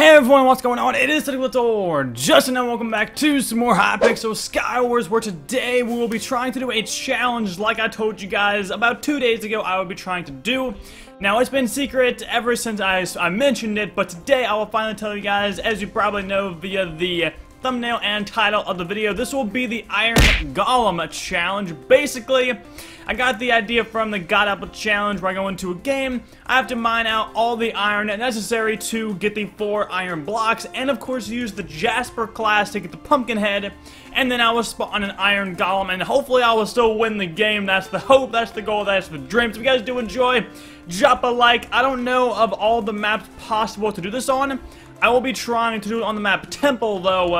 Hey everyone, what's going on? It is AciDic Justin and welcome back to some more Hypixel Skywars, where today we will be trying to do a challenge like I told you guys about 2 days ago I would be trying to do. Now it's been secret ever since I mentioned it, but today I will finally tell you guys, as you probably know via the thumbnail and title of the video. This will be the Iron Golem Challenge. Basically, I got the idea from the God Apple Challenge, where I go into a game, I have to mine out all the iron necessary to get the 4 iron blocks, and of course use the Jasper class to get the pumpkin head, and then I will spawn an Iron Golem, and hopefully I will still win the game. That's the hope, that's the goal, that's the dream. So if you guys do enjoy, drop a like. I don't know of all the maps possible to do this on. I will be trying to do it on the map Temple, though,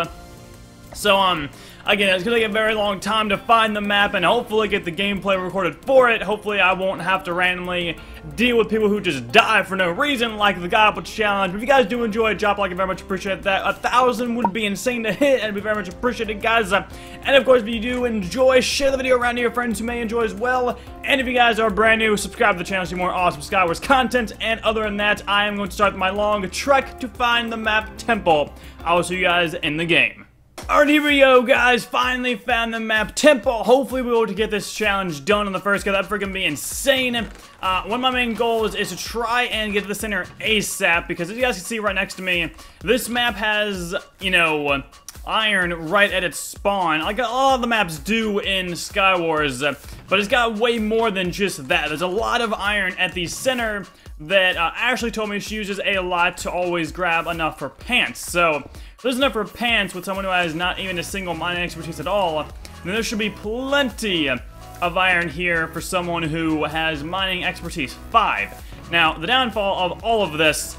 again, it's going to take a very long time to find the map and hopefully get the gameplay recorded for it. Hopefully I won't have to randomly deal with people who just die for no reason, like the God Apple Challenge. But if you guys do enjoy it, drop a like, I very much appreciate that. 1,000 would be insane to hit, and it'd be very much appreciated, guys. And of course, if you do enjoy, share the video around to your friends who may enjoy as well. And if you guys are brand new, subscribe to the channel to see more awesome Skywars content. And other than that, I am going to start my long trek to find the map Temple. I will see you guys in the game. Alright, here we go, guys. Finally found the map Temple. Hopefully we'll be able to get this challenge done on the first go. That'd freaking be insane. One of my main goals is to try and get to the center ASAP, because as you guys can see right next to me, this map has, you know, iron right at its spawn, like all the maps do in Skywars, but it's got way more than just that. There's a lot of iron at the center that Ashley told me she uses a lot to always grab enough for pants. So there's enough for pants with someone who has not even a single mining expertise at all, then there should be plenty of iron here for someone who has mining expertise 5. Now, the downfall of all of this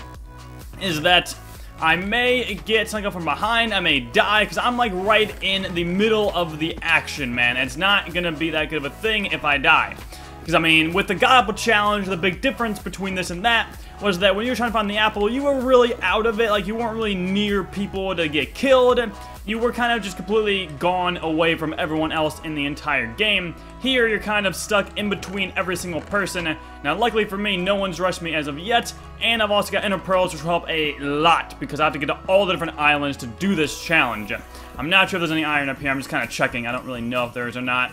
is that I may get sunk up from behind, I may die, because I'm like right in the middle of the action, man. It's not going to be that good of a thing if I die. Because, I mean, with the God Apple Challenge, the big difference between this and that was that when you were trying to find the apple, you were really out of it. Like, you weren't really near people to get killed. You were kind of just completely gone away from everyone else in the entire game. Here, you're kind of stuck in between every single person. Now, luckily for me, no one's rushed me as of yet. And I've also got inner pearls, which will help a lot, because I have to get to all the different islands to do this challenge. I'm not sure if there's any iron up here. I'm just kind of checking. I don't really know if there is or not.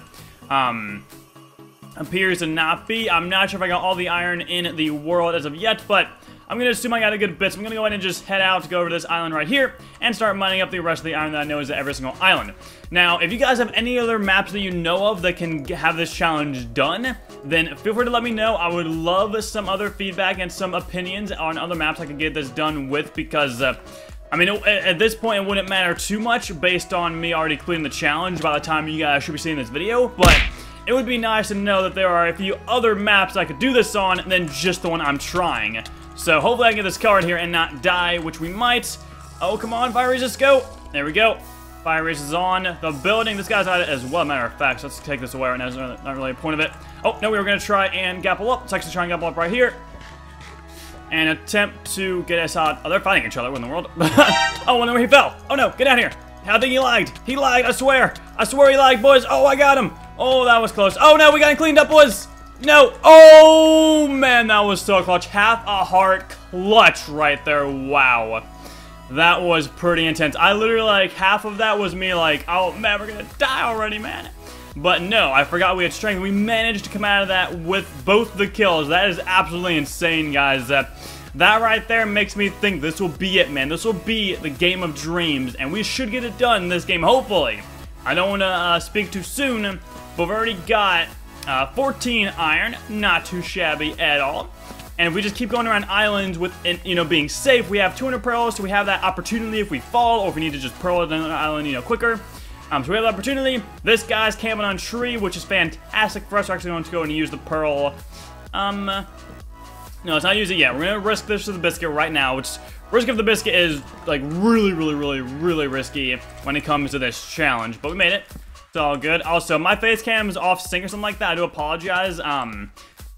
Appears to not be. I'm not sure if I got all the iron in the world as of yet, but I'm going to assume I got a good bit, so I'm going to go ahead and just head out to go over to this island right here and start mining up the rest of the iron that I know is at every single island. Now, if you guys have any other maps that you know of that can have this challenge done, then feel free to let me know. I would love some other feedback and some opinions on other maps I can get this done with, because I mean, at this point, it wouldn't matter too much based on me already completing the challenge by the time you guys should be seeing this video, but it would be nice to know that there are a few other maps I could do this on than just the one I'm trying. So hopefully I can get this card here and not die, which we might. Oh, come on, Fire Races, go. There we go. Fire Races on the building. This guy's out as well, matter of fact. So let's take this away right now. There's not really a point of it. Oh, no, we were going to try and gapple up. Let's actually try and gapple up right here and attempt to get us out. Oh, they're fighting each other. What in the world? Oh, no, he fell. Oh, no, get out of here. I think he lagged. He lagged, I swear. I swear he lagged, boys. Oh, I got him. Oh, that was close. Oh, no, we got him cleaned up, boys. No. Oh, man, that was so clutch. Half a heart clutch right there. Wow. That was pretty intense. I literally, like, half of that was me, like, oh, man, we're going to die already, man. But no, I forgot we had strength. We managed to come out of that with both the kills. That is absolutely insane, guys. That right there makes me think this will be it, man. This will be the game of dreams, and we should get it done this game, hopefully. I don't want to speak too soon, but we've already got 14 iron, not too shabby at all. And if we just keep going around islands with, you know, being safe, we have 200 pearls, so we have that opportunity if we fall, or if we need to just pearl at another island, you know, quicker. So we have the opportunity. This guy's camping on tree, which is fantastic for us. We're actually going to go and use the pearl. No, let's not use it yet. We're going to risk this to the biscuit right now, which risk of the biscuit is, like, really risky when it comes to this challenge. But we made it. It's all good. Also, my face cam is off sync or something like that. I do apologize. It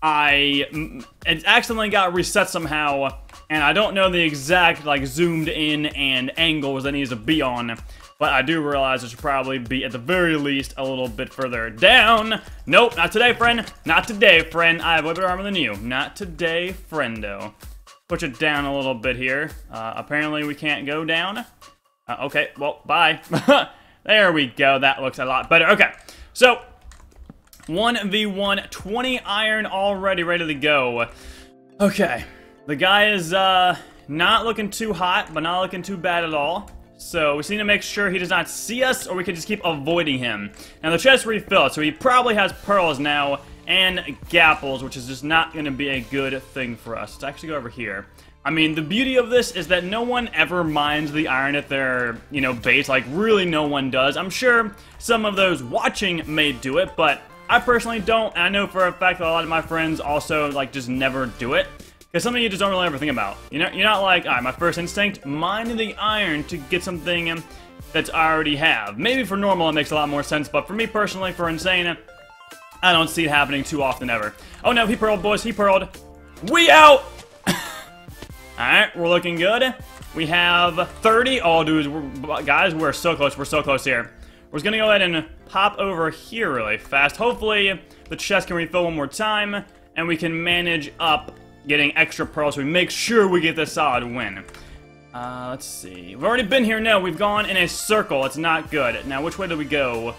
accidentally got reset somehow, and I don't know the exact, like, zoomed in and angles that it needs to be on. But I do realize it should probably be, at the very least, a little bit further down. Nope, not today, friend. Not today, friend. I have way better armor than you. Not today, friendo. push it down a little bit here. Apparently we can't go down. Okay, well, bye. There we go. That looks a lot better. Okay, so 1v1, 20 iron already ready to go. Okay, the guy is not looking too hot, but not looking too bad at all. So we just need to make sure he does not see us, or we can just keep avoiding him. Now the chest refilled, so he probably has pearls now and gapples, which is just not going to be a good thing for us. Let's actually go over here. I mean, the beauty of this is that no one ever mines the iron at their, you know, base. Like, really no one does. I'm sure some of those watching may do it, but I personally don't. And I know for a fact that a lot of my friends also, like, just never do it. Because something you just don't really ever think about. You know, you're not like, all right, my first instinct, mine the iron to get something that's I already have. Maybe for normal it makes a lot more sense, but for me personally, for insane, I don't see it happening too often ever. Oh no, he pearled, boys, he pearled. We out! Alright, we're looking good. We have 30. Oh, dude, guys, we're so close. We're so close here. We're just going to go ahead and pop over here really fast. Hopefully, the chest can refill one more time, and we can manage up getting extra pearls so we make sure we get the solid win. Let's see. We've already been here. No, we've gone in a circle. It's not good. Now, which way do we go?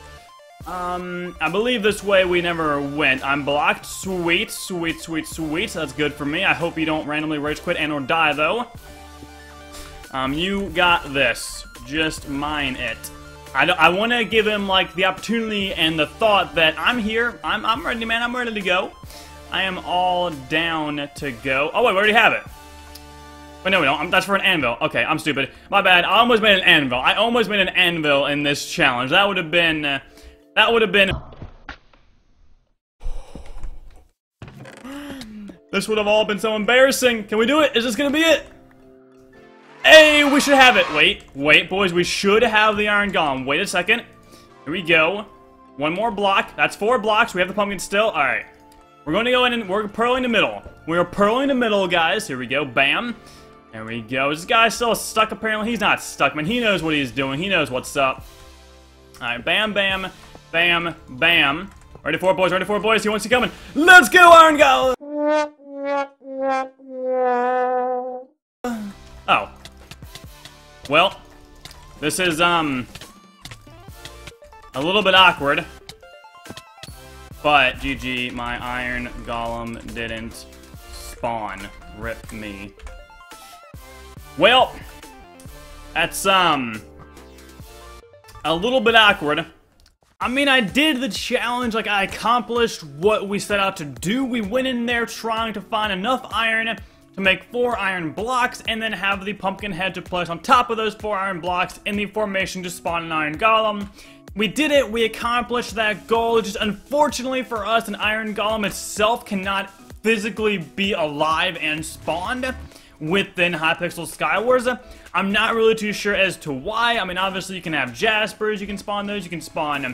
I believe this way we never went. I'm blocked. Sweet, sweet, sweet, sweet. That's good for me. I hope you don't randomly rage quit and or die, though. You got this. Just mine it. I want to give him, like, the opportunity and the thought that I'm here. I'm ready, man. I'm ready to go. I am all down to go. Oh, wait, we already have it. But no, we don't. That's for an anvil. Okay, I'm stupid. My bad. I almost made an anvil. I almost made an anvil in this challenge. That would have been... that would have been... This would have all been so embarrassing. Can we do it? Is this going to be it? Hey, we should have it. Wait, wait, boys. We should have the iron golem. Wait a second. Here we go. One more block. That's 4 blocks. We have the pumpkin still. All right. We're going to go in and we're pearling the middle. We're pearling the middle, guys. Here we go. Bam. There we go. This guy's still stuck, apparently. He's not stuck, man. He knows what he's doing. He knows what's up. All right. Bam, bam. Bam, bam. Ready for it, boys. Ready for it, boys. He wants you coming. Let's go, Iron Golem! Oh. Well, this is, a little bit awkward. But, GG, my Iron Golem didn't spawn. Rip me. Well, that's, a little bit awkward. I mean, I did the challenge, like, I accomplished what we set out to do. We went in there trying to find enough iron to make 4 iron blocks and then have the pumpkin head to place on top of those 4 iron blocks in the formation to spawn an iron golem. We did it, we accomplished that goal. Just unfortunately for us, an iron golem itself cannot physically be alive and spawned within Hypixel Skywars. I'm not really too sure as to why. I mean, obviously you can have Jaspers, you can spawn those, you can spawn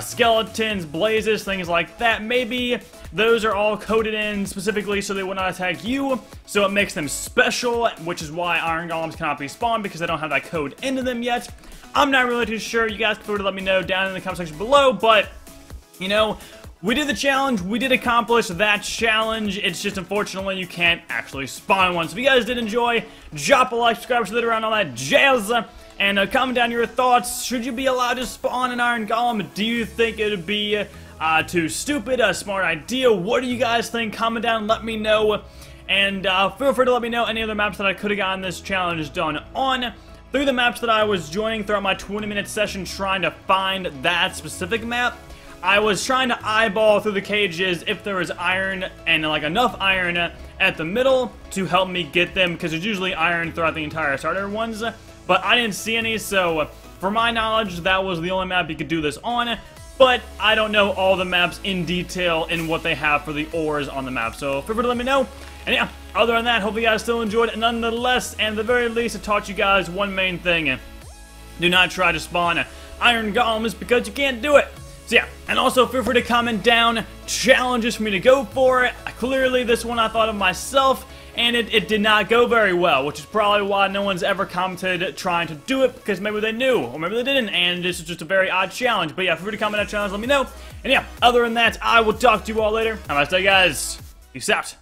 skeletons, blazes, things like that. Maybe those are all coded in specifically so they will not attack you, so it makes them special, which is why iron golems cannot be spawned because they don't have that code into them yet. I'm not really too sure. You guys prefer to let me know down in the comment section below, but, you know, we did the challenge, we did accomplish that challenge, it's just unfortunately you can't actually spawn one. So if you guys did enjoy, drop a like, subscribe, share around all that jazz, and comment down your thoughts. Should you be allowed to spawn an iron golem? Do you think it would be too stupid, a smart idea? What do you guys think? Comment down, let me know, and feel free to let me know any other maps that I could have gotten this challenge done on. Through the maps that I was joining throughout my 20-minute session trying to find that specific map, I was trying to eyeball through the cages if there was iron and, like, enough iron at the middle to help me get them, because there's usually iron throughout the entire starter ones, but I didn't see any, so for my knowledge, that was the only map you could do this on, but I don't know all the maps in detail and what they have for the ores on the map, so feel free to let me know. And yeah, other than that, hope you guys still enjoyed it nonetheless, and at the very least, I taught you guys one main thing. Do not try to spawn iron golems because you can't do it. So yeah, and also feel free to comment down challenges for me to go for. Clearly this one I thought of myself, and it did not go very well, which is probably why no one's ever commented trying to do it, because maybe they knew, or maybe they didn't, and this is just a very odd challenge. But yeah, feel free to comment on challenges, let me know. And yeah, other than that, I will talk to you all later. Have a nice day, guys. Peace out.